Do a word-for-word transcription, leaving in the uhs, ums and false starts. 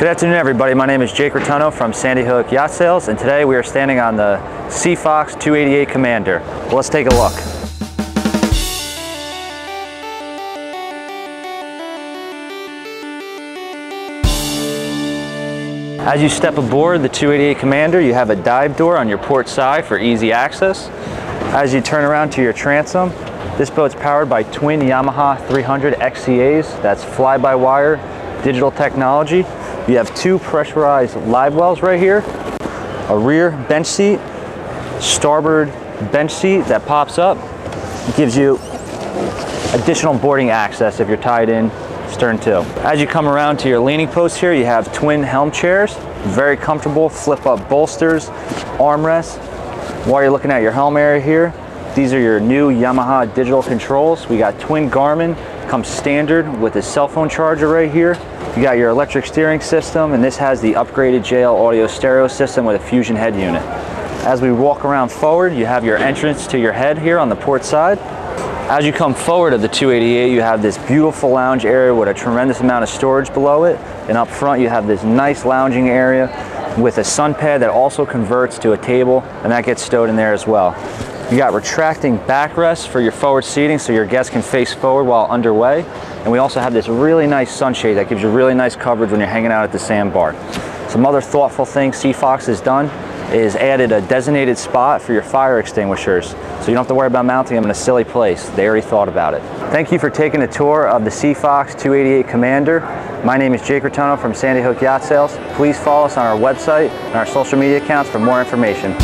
Good afternoon, everybody. My name is Jake Rotunno from Sandy Hook Yacht Sales, and today we are standing on the Sea Fox two eighty-eight Commander. Well, let's take a look. As you step aboard the two eighty-eight Commander, you have a dive door on your port side for easy access. As you turn around to your transom, this boat's powered by twin Yamaha three hundred X C As. That's fly-by-wire digital technology. You have two pressurized live wells right here, a rear bench seat, starboard bench seat that pops up. It gives you additional boarding access if you're tied in stern to. As you come around to your leaning post here, you have twin helm chairs, very comfortable, flip-up bolsters, armrests. While you're looking at your helm area here, these are your new Yamaha digital controls. We got twin Garmin, comes standard with a cell phone charger right here. You got your electric steering system, and this has the upgraded J L Audio stereo system with a fusion head unit. As we walk around forward, you have your entrance to your head here on the port side. As you come forward of the two eighty-eight, you have this beautiful lounge area with a tremendous amount of storage below it. And up front, you have this nice lounging area with a sun pad that also converts to a table, and that gets stowed in there as well. You got retracting backrests for your forward seating so your guests can face forward while underway. And we also have this really nice sunshade that gives you really nice coverage when you're hanging out at the sandbar. Some other thoughtful things Sea Fox has done is added a designated spot for your fire extinguishers, so you don't have to worry about mounting them in a silly place. They already thought about it. Thank you for taking a tour of the Sea Fox two eighty-eight Commander. My name is Jake Rotunno from Sandy Hook Yacht Sales. Please follow us on our website and our social media accounts for more information.